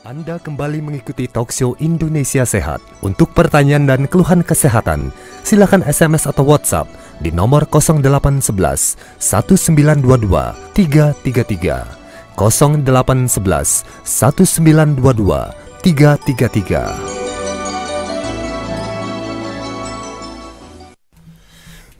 Anda kembali mengikuti talkshow Indonesia Sehat. Untuk pertanyaan dan keluhan kesehatan, silakan SMS atau WhatsApp di nomor 0811 1922 333 0811 1922 333.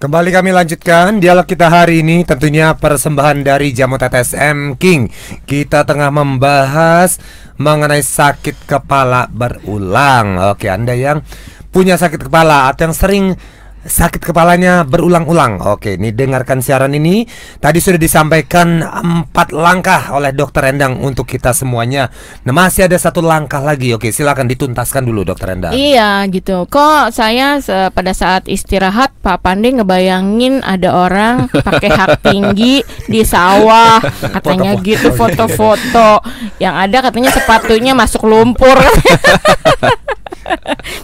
Kembali kami lanjutkan dialog kita hari ini, tentunya persembahan dari Jamu Tetes M King. Kita tengah membahas mengenai sakit kepala berulang. Oke, Anda yang punya sakit kepala atau yang sering sakit kepalanya berulang-ulang, oke, ini dengarkan siaran ini. Tadi sudah disampaikan 4 langkah oleh Dokter Endang untuk kita semuanya. Nah, masih ada 1 langkah lagi. Oke, silakan dituntaskan dulu Dokter Endang. Iya gitu. Kok saya pada saat istirahat Pak Pandey ngebayangin ada orang pakai hak tinggi di sawah, katanya gitu, foto-foto. Yang ada katanya sepatunya masuk lumpur.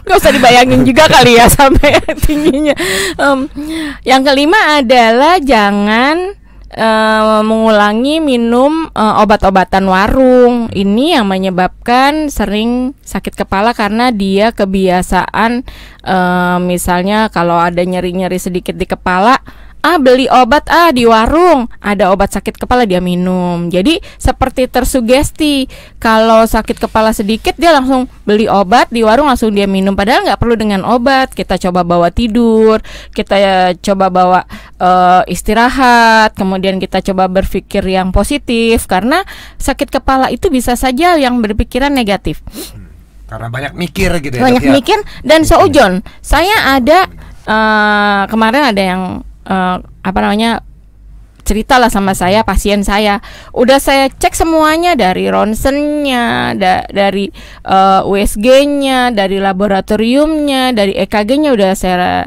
Gak usah dibayangin juga kali ya sampai tingginya. Yang kelima adalah jangan mengulangi minum obat-obatan warung. Ini yang menyebabkan sering sakit kepala karena dia kebiasaan, misalnya kalau ada nyeri-nyeri sedikit di kepala, beli obat di warung, ada obat sakit kepala dia minum. Jadi seperti tersugesti, kalau sakit kepala sedikit dia langsung beli obat di warung, langsung dia minum. Padahal nggak perlu dengan obat. Kita coba bawa tidur, kita coba bawa istirahat, kemudian kita coba berpikir yang positif. Karena sakit kepala itu bisa saja yang berpikiran negatif, karena banyak mikir gitu ya. Banyak mikir dan seujon. Saya ada kemarin ada yang ceritalah sama saya, pasien saya. Udah saya cek semuanya, dari ronsennya, dari USG-nya, dari laboratoriumnya, dari EKG-nya, udah saya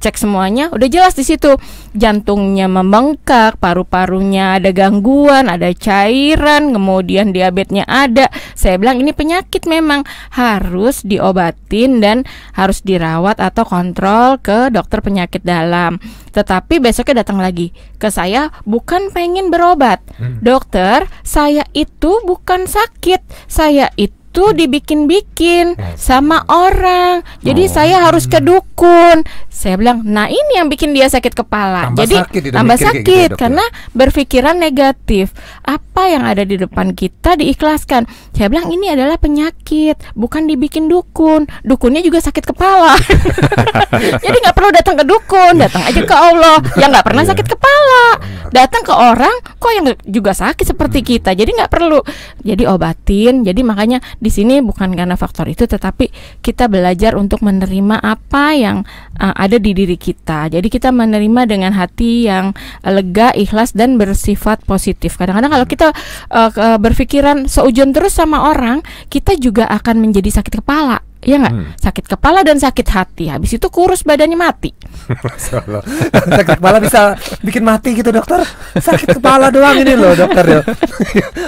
cek semuanya. Udah jelas di situ jantungnya membengkak, paru-parunya ada gangguan, ada cairan, kemudian diabetesnya ada. Saya bilang ini penyakit memang harus diobatin dan harus dirawat atau kontrol ke dokter penyakit dalam. Tetapi besoknya datang lagi ke saya, bukan pengen berobat. Dokter, saya itu bukan sakit. Saya itu dibikin-bikin sama orang. Jadi saya harus ke dukun. Saya bilang, nah ini yang bikin dia sakit kepala. Tambah sakit gitu, karena berpikiran negatif. Apa yang ada di depan kita diikhlaskan. Saya bilang ini adalah penyakit, bukan dibikin dukun. Dukunnya juga sakit kepala. Jadi nggak perlu datang ke dukun, datang aja ke Allah yang nggak pernah sakit kepala. Datang ke orang kok yang juga sakit seperti kita. Jadi nggak perlu. Jadi obatin. Jadi makanya di sini bukan karena faktor itu, tetapi kita belajar untuk menerima apa yang ada di diri kita. Jadi kita menerima dengan hati yang lega, ikhlas, dan bersifat positif. Kadang-kadang kalau kita berpikiran seujung terus sama orang, kita juga akan menjadi sakit kepala. Iya nggak? Sakit kepala dan sakit hati. Habis itu kurus badannya mati. Sakit kepala bisa bikin mati gitu dokter. Sakit kepala doang ini loh dokter.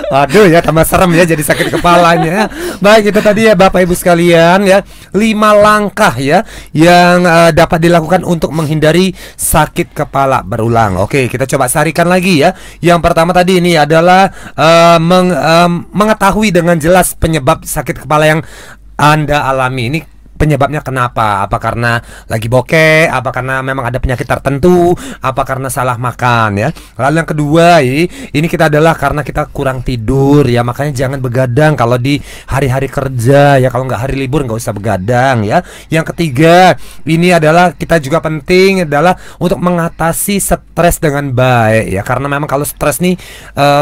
Aduh ya, tambah serem ya jadi sakit kepalanya. Baik, itu tadi ya Bapak Ibu sekalian ya, 5 langkah ya yang dapat dilakukan untuk menghindari sakit kepala berulang. Oke, kita coba sarikan lagi ya. Yang pertama tadi ini adalah mengetahui dengan jelas penyebab sakit kepala yang Anda alami. Ini penyebabnya kenapa? Apa karena lagi bokeh? Apa karena memang ada penyakit tertentu? Apa karena salah makan ya? Lalu yang kedua ini kita adalah karena kita kurang tidur ya. Makanya jangan begadang kalau di hari-hari kerja ya. Kalau nggak hari libur nggak usah begadang ya. Yang ketiga ini adalah kita juga penting adalah untuk mengatasi stres dengan baik ya. Karena memang kalau stres nih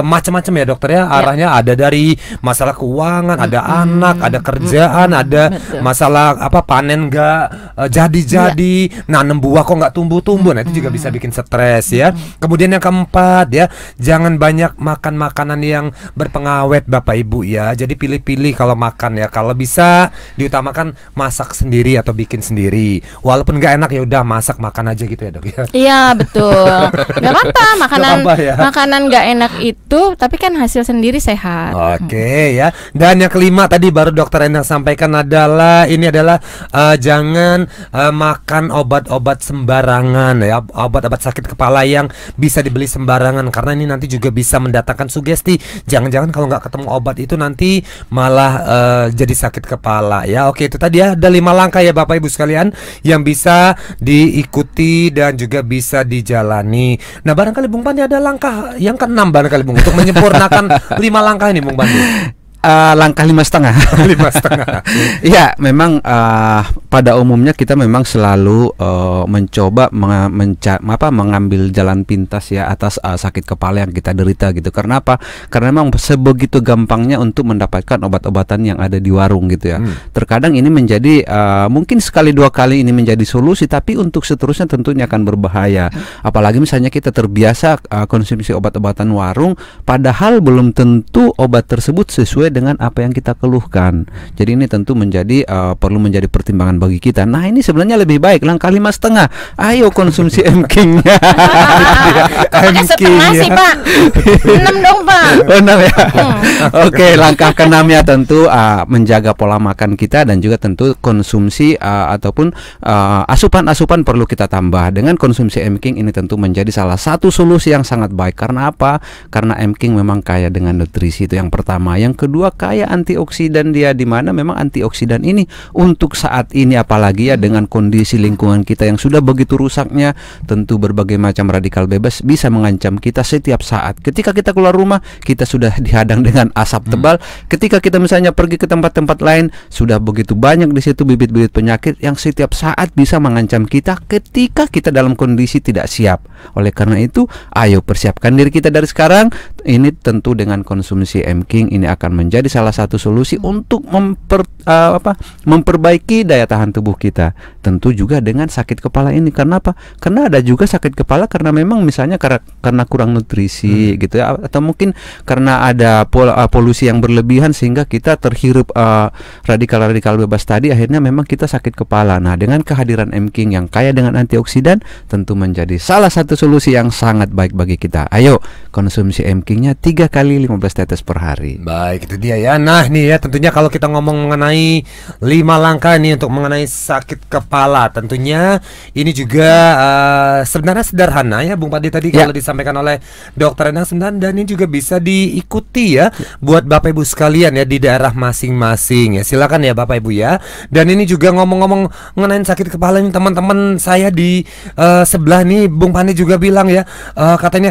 macam-macam ya dokter ya. Arahnya ada dari masalah keuangan, ada anak, ada kerjaan, ada masalah apa panen nggak jadi-jadi, nanam buah kok nggak tumbuh-tumbuh, nah itu juga bisa bikin stres ya. Kemudian yang keempat ya, jangan banyak makan makanan yang berpengawet Bapak Ibu ya. Jadi pilih-pilih kalau makan ya, kalau bisa diutamakan masak sendiri atau bikin sendiri. Walaupun nggak enak ya udah masak makan aja gitu ya dok ya. Iya betul, nggak apa-apa makanan nggak enak itu, tapi kan hasil sendiri sehat. Oke ya. Dan yang kelima tadi baru Dokter Endang sampaikan adalah ini adalah adalah jangan makan obat-obat sembarangan ya, obat-obat sakit kepala yang bisa dibeli sembarangan, karena ini nanti juga bisa mendatangkan sugesti. Jangan-jangan kalau nggak ketemu obat itu nanti malah jadi sakit kepala ya. Oke, itu tadi ya, ada 5 langkah ya Bapak Ibu sekalian yang bisa diikuti dan juga bisa dijalani. Nah, barangkali Bung Pandi ada langkah yang ke-6 barangkali Bung untuk menyempurnakan 5 langkah ini Bung Pandi. Langkah 5,5. 5,5. Iya, memang pada umumnya kita memang selalu mencoba mengambil jalan pintas ya atas sakit kepala yang kita derita gitu. Karena apa? Karena memang sebegitu gampangnya untuk mendapatkan obat-obatan yang ada di warung gitu ya. Terkadang ini menjadi mungkin sekali dua kali ini menjadi solusi, tapi untuk seterusnya tentunya akan berbahaya. Apalagi misalnya kita terbiasa konsumsi obat-obatan warung, padahal belum tentu obat tersebut sesuai dengan apa yang kita keluhkan. Jadi ini tentu menjadi perlu menjadi pertimbangan bagi kita. Nah, ini sebenarnya lebih baik langkah 5,5. Ayo konsumsi M King-nya. M King sih, Pak. 6 dong, Pak. Benar ya. Oke, langkah ke-6-nya tentu menjaga pola makan kita, dan juga tentu konsumsi ataupun asupan-asupan perlu kita tambah. Dengan konsumsi M King ini tentu menjadi salah satu solusi yang sangat baik. Karena apa? Karena M King memang kaya dengan nutrisi, itu yang pertama. Yang kedua, kaya antioksidan dia, di mana memang antioksidan ini untuk saat ini, apalagi ya dengan kondisi lingkungan kita yang sudah begitu rusaknya, tentu berbagai macam radikal bebas bisa mengancam kita setiap saat. Ketika kita keluar rumah, kita sudah dihadang dengan asap tebal. Ketika kita misalnya pergi ke tempat-tempat lain, sudah begitu banyak di situ bibit-bibit penyakit yang setiap saat bisa mengancam kita ketika kita dalam kondisi tidak siap. Oleh karena itu, ayo persiapkan diri kita dari sekarang. Ini tentu dengan konsumsi M King ini akan menjadi salah satu solusi untuk memperbaiki daya tahan tubuh kita. Tentu juga dengan sakit kepala ini. Karena apa? Karena ada juga sakit kepala karena memang misalnya karena kurang nutrisi gitu ya, atau mungkin karena ada polusi yang berlebihan sehingga kita terhirup radikal-radikal bebas tadi, akhirnya memang kita sakit kepala. Nah, dengan kehadiran M King yang kaya dengan antioksidan tentu menjadi salah satu solusi yang sangat baik bagi kita. Ayo konsumsi M King-nya 3 kali 15 tetes per hari. Baik, itu dia ya. Nah, nih ya, tentunya kalau kita ngomong mengenai 5 langkah nih untuk mengenai sakit kepala, tentunya ini juga sebenarnya sederhana ya Bung Pandi tadi ya, kalau disampaikan oleh Dokter Endang sebenarnya, dan ini juga bisa diikuti ya buat Bapak Ibu sekalian ya di daerah masing-masing ya. Silakan ya Bapak Ibu ya. Dan ini juga ngomong-ngomong mengenai sakit kepala ini, teman-teman saya di sebelah nih Bung Pandi juga bilang ya, katanya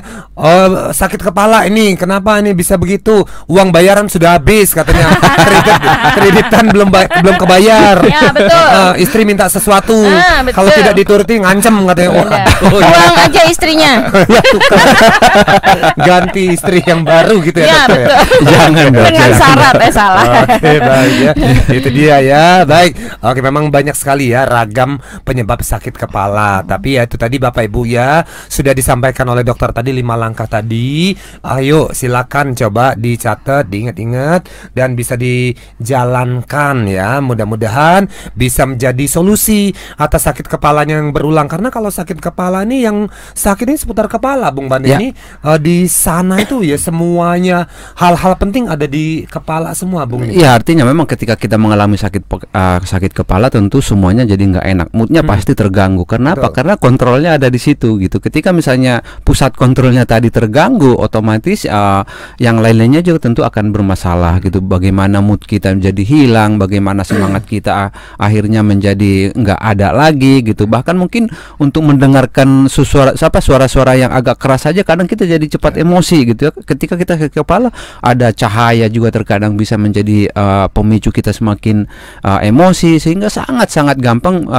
sakit kepala ini kenapa ini bisa begitu? Uang bayaran sudah habis katanya, kreditan belum kebayar ya, betul. Istri minta sesuatu, kalau tidak dituruti ngancem katanya. Uang aja istrinya. Ganti istri yang baru gitu ya, betul. Ya. Jangan dengan syarat salah. Oke, baik ya. Itu dia ya, baik. Oke, memang banyak sekali ya ragam penyebab sakit kepala, tapi ya itu tadi Bapak Ibu ya sudah disampaikan oleh dokter tadi 5 langkah tadi. Ayo silakan coba dicatat, diingat-ingat, dan bisa dijalankan ya. Mudah-mudahan bisa menjadi solusi atas sakit kepalanya yang berulang. Karena kalau sakit kepala nih, yang sakit ini seputar kepala Bung Bandi ya. Ini di sana itu ya semuanya hal-hal penting ada di kepala semua Bung. Iya, artinya memang ketika kita mengalami sakit kepala tentu semuanya jadi nggak enak, moodnya pasti terganggu. Kenapa? Karena kontrolnya ada di situ gitu. Ketika misalnya pusat kontrolnya tadi terganggu, otomatis yang lain-lainnya juga tentu akan bermasalah gitu. Bagaimana mood kita menjadi hilang, bagaimana semangat kita akhirnya menjadi nggak ada lagi gitu. Bahkan mungkin untuk mendengarkan suara-suara yang agak keras saja kadang kita jadi cepat emosi gitu. Ketika kita sakit kepala, ada cahaya juga terkadang bisa menjadi pemicu kita semakin emosi, sehingga sangat-sangat gampang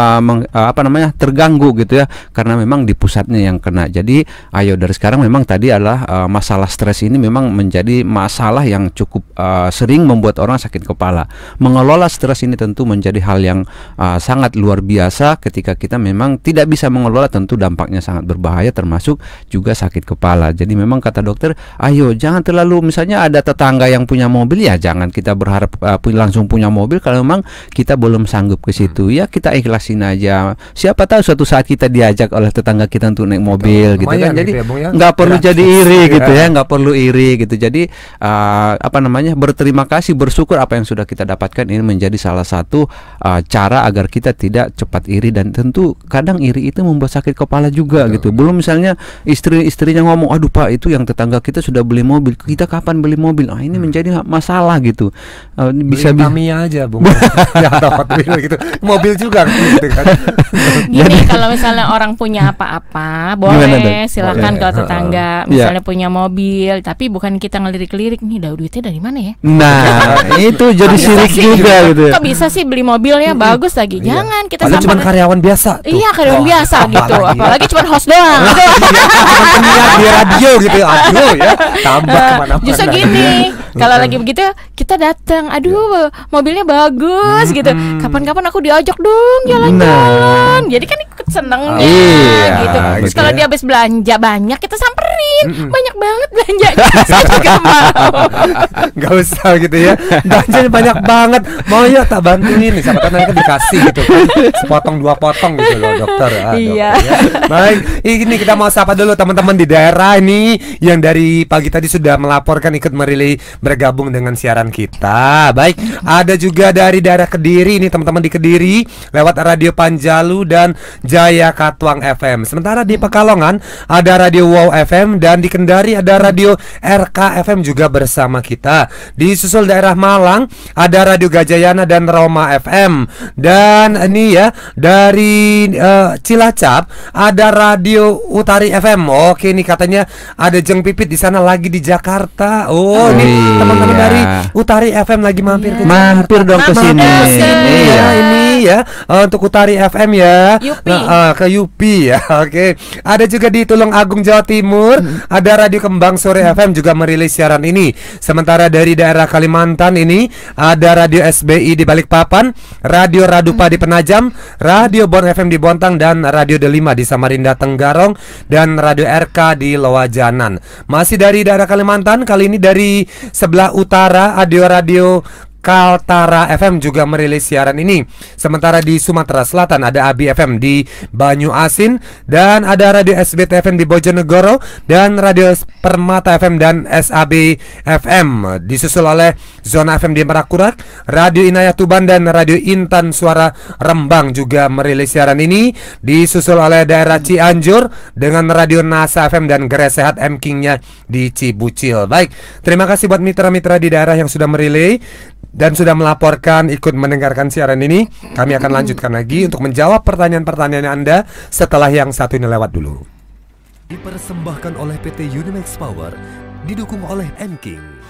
terganggu gitu ya, karena memang di pusatnya yang kena. Jadi ayo dari sekarang, memang tadi adalah masalah stres ini memang menjadi masalah yang cukup sering membuat orang sakit kepala. Mengelola stres ini tentu menjadi hal yang sangat luar biasa. Ketika kita memang tidak bisa mengelola, tentu dampaknya sangat berbahaya, termasuk juga sakit kepala. Jadi memang kata dokter, ayo jangan terlalu, misalnya ada tetangga yang punya mobil ya, jangan kita berharap langsung punya mobil kalau memang kita belum sanggup ke situ. Ya kita ikhlasin aja. Siapa tahu suatu saat kita diajak oleh tetangga kita untuk naik mobil gitu kan. Jadi nggak perlu jadi iri gitu ya, nggak perlu iri gitu. Jadi apa namanya berterima kasih, bersyukur apa yang sudah kita dapatkan. Ini menjadi salah satu cara agar kita tidak cepat iri, dan tentu kadang iri itu membuat sakit kepala juga gitu. Belum misalnya istri-istrinya ngomong, aduh Pak, itu yang tetangga kita sudah beli mobil, kita kapan beli mobil? Ah, ini menjadi masalah gitu. Bisa kami aja Bung. Gitu. Mobil juga gitu kan. Gini, kalau misalnya orang punya apa-apa, boleh silakan ke tetangga misalnya punya mobil, tapi bukan kita ngelirik-lirik nih, duitnya dari mana ya? Nah, itu jadi sirik juga gitu. Kok bisa sih beli mobilnya bagus lagi? Jangan, kita sama cuma karyawan biasa. Iya, karyawan biasa gitu. Apalagi cuma host doang. Di radio gitu. Aduh ya, tambah kemana-mana. Justru gini, kalau lagi begitu kita datang, aduh mobilnya bagus gitu. Kapan-kapan aku diajak dong jalan-jalan. Jadi kan ikut seneng gitu. Terus kalau dia habis belanja banyak, kita samperin, banyak banget belanjanya. Saya juga mau. Gak usah gitu ya, belanjanya banyak banget. Mau ya tak bantuin, siapa tahu nanti dikasih gitu kan. Sepotong dua potong gitu loh dokter. Iya. Baik, ini kita mau sapa dulu teman-teman di daerah ini yang dari pagi tadi sudah melaporkan ikut merilai bergabung dengan siaran kita. Baik, ada juga dari daerah Kediri ini teman-teman di Kediri lewat radio Panjalu dan Jaya Katuang FM. Sementara di Pekalongan ada radio Wow FM, dan di Kendari ada radio RK FM juga bersama kita. Di susul daerah Malang ada radio Gajayana dan Roma FM. Dan ini ya dari Cilacap ada radio Utari FM. Oke, ini katanya ada Jeng Pipit di sana lagi di Jakarta. Oh, ini teman-teman dari Utari FM lagi mampir ke Jakarta. Mampir dong ke sini. Iya, ini ya untuk Utari FM ya. Ke Yupi ya. Oke. Ada juga di Tulungagung Jawa Timur ada radio Kembang Sore FM juga merilis siaran ini. Sementara dari daerah Kalimantan ini ada radio SBI di Balikpapan, radio Radupa di Penajam, radio Bon FM di Bontang, dan radio Delima di Samarinda Tenggarong, dan radio RK di Loajanan. Masih dari daerah Kalimantan, kali ini dari sebelah utara ada radio Kaltara FM juga merilis siaran ini. Sementara di Sumatera Selatan ada AB FM di Banyu Asin, dan ada radio SBT FM di Bojonegoro, dan radio Permata FM dan SAB FM. Disusul oleh Zona FM di Merak-Kurak, radio Inaya Tuban dan radio Intan Suara Rembang juga merilis siaran ini. Disusul oleh daerah Cianjur dengan radio Nasa FM dan Gere Sehat M Kingnya di Cibucil. Baik, terima kasih buat mitra-mitra di daerah yang sudah merilai dan sudah melaporkan ikut mendengarkan siaran ini. Kami akan lanjutkan lagi untuk menjawab pertanyaan-pertanyaan Anda setelah yang satu ini lewat dulu. Dipersembahkan oleh PT Unimax Power, didukung oleh M King.